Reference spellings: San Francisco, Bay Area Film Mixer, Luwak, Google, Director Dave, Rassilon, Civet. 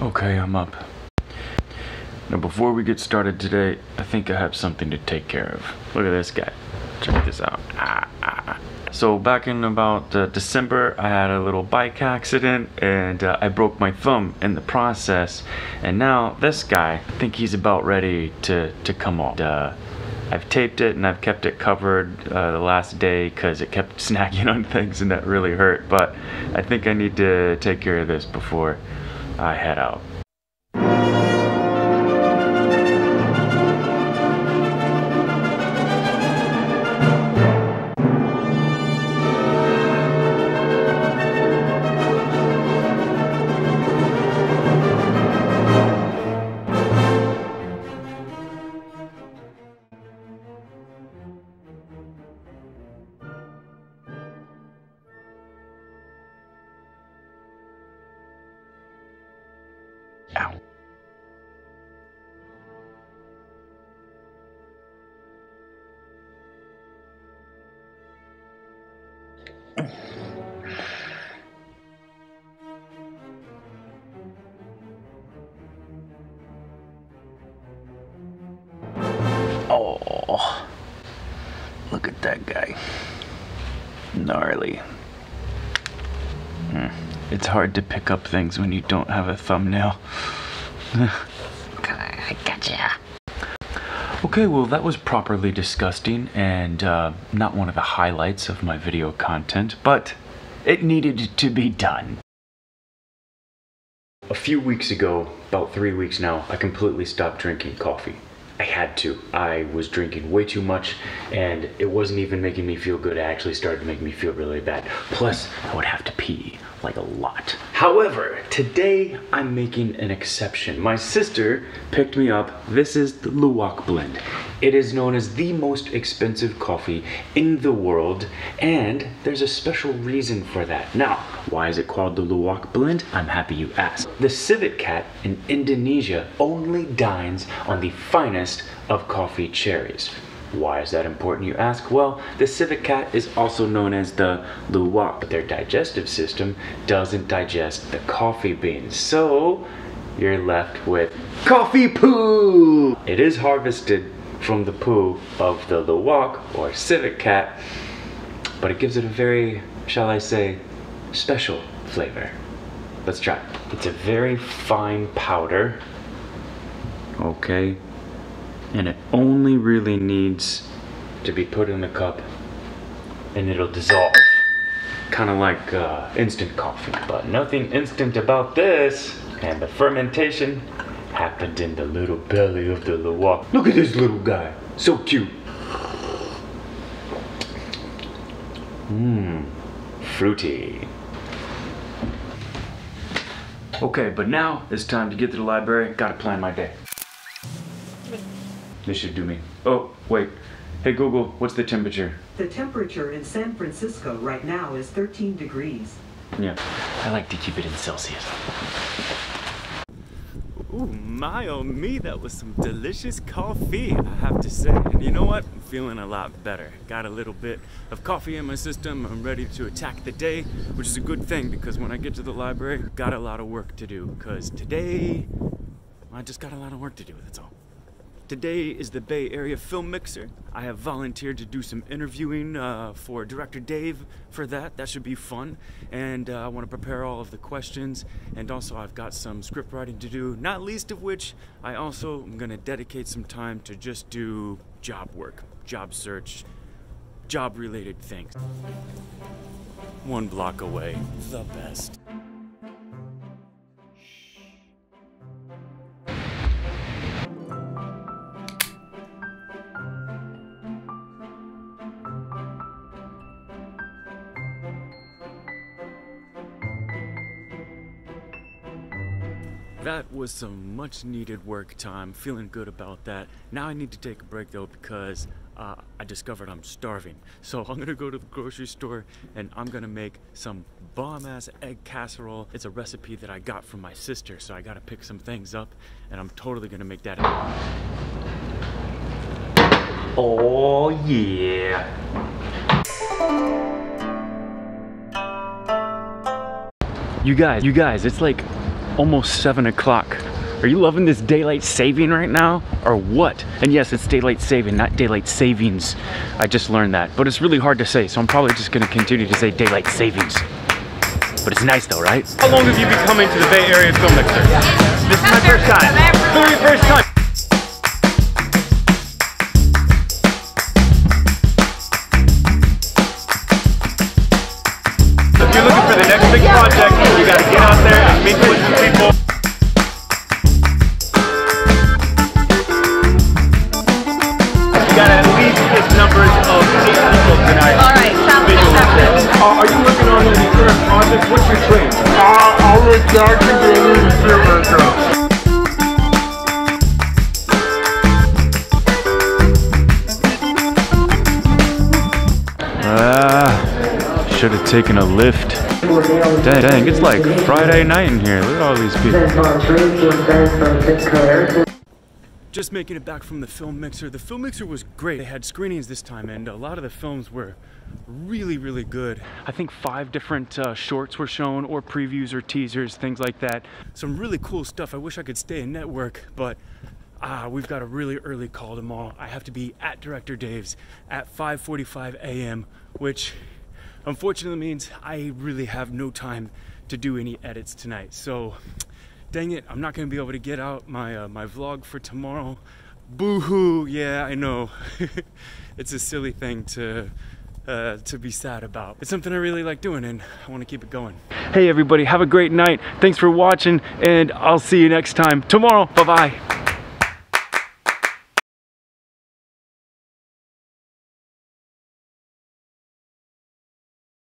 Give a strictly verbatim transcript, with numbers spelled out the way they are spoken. Okay, I'm up. Now before we get started today, I think I have something to take care of. Look at this guy. Check this out. Ah, ah. So back in about uh, December, I had a little bike accident and uh, I broke my thumb in the process. And now this guy, I think he's about ready to, to come off. Uh, I've taped it and I've kept it covered uh, the last day because it kept snagging on things and that really hurt. But I think I need to take care of this before I head out. Ow. Oh, look at that guy. Gnarly. It's hard to pick up things when you don't have a thumbnail. I gotcha. Okay, well that was properly disgusting and uh, not one of the highlights of my video content, but it needed to be done. A few weeks ago, about three weeks now, I completely stopped drinking coffee. I had to. I was drinking way too much and it wasn't even making me feel good. It actually started to make me feel really bad. Plus, I would have to pee, like a lot. However, today I'm making an exception. My sister picked me up. This is the Luwak blend. It is known as the most expensive coffee in the world, and there's a special reason for that. Now, why is it called the Luwak blend? I'm happy you asked. The civet cat in Indonesia only dines on the finest of coffee cherries. Why is that important, you ask? Well, the civet cat is also known as the luwak, but their digestive system doesn't digest the coffee beans. So, you're left with coffee poo! It is harvested from the poo of the luwak, or civet cat, but it gives it a very, shall I say, special flavor. Let's try it. It's a very fine powder. Okay. And it only really needs to be put in a cup and it'll dissolve. Kind of like uh, instant coffee, but nothing instant about this. And the fermentation happened in the little belly of the luwak. Look at this little guy, so cute. Mmm, fruity. Okay, but now it's time to get to the library. Gotta plan my day. This should do me. Oh, wait. Hey Google, what's the temperature? The temperature in San Francisco right now is thirteen degrees. Yeah, I like to keep it in Celsius. Ooh, my oh me, that was some delicious coffee, I have to say. And you know what? I'm feeling a lot better. Got a little bit of coffee in my system. I'm ready to attack the day, which is a good thing because when I get to the library, got a lot of work to do. Because today, I just got a lot of work to do, that's all. Today is the Bay Area Film Mixer. I have volunteered to do some interviewing uh, for Director Dave for that. That should be fun. And uh, I want to prepare all of the questions. And also I've got some script writing to do, not least of which I also am going to dedicate some time to just do job work, job search, job related things. One block away, the best. That was some much needed work time, feeling good about that. Now I need to take a break though because uh, I discovered I'm starving. So I'm gonna go to the grocery store and I'm gonna make some bomb ass egg casserole. It's a recipe that I got from my sister, so I gotta pick some things up and I'm totally gonna make that. Oh yeah. You guys, you guys, it's like almost seven o'clock. Are you loving this daylight saving right now or what? And yes, it's daylight saving, not daylight savings. I just learned that, but it's really hard to say, so I'm probably just gonna continue to say daylight savings. But it's nice though, right? How long have you been coming to the Bay Area Film Mixer? This is my first time. Very first time. So if you're looking for the next big project, you gotta get out there and meet with some people. You gotta at least hit numbers of eight people tonight. Alright, uh, are you working on any current projects? What's your dream? Uh, I'll look dark and be a filmmaker. Ah, should have taken a lift. Dang, dang, it's like Friday night in here. Look at all these people. Just making it back from the Film Mixer. The Film Mixer was great. They had screenings this time and a lot of the films were really, really good. I think five different uh, shorts were shown, or previews or teasers, things like that. Some really cool stuff. I wish I could stay and network, but ah, we've got a really early call tomorrow. I have to be at Director Dave's at five forty-five a m, which unfortunately means I really have no time to do any edits tonight. So dang it, I'm not gonna be able to get out my, uh, my vlog for tomorrow. Boo-hoo, yeah, I know. It's a silly thing to Uh, to be sad about. It's something I really like doing and I want to keep it going. Hey everybody, have a great night. Thanks for watching and I'll see you next time tomorrow. Bye-bye.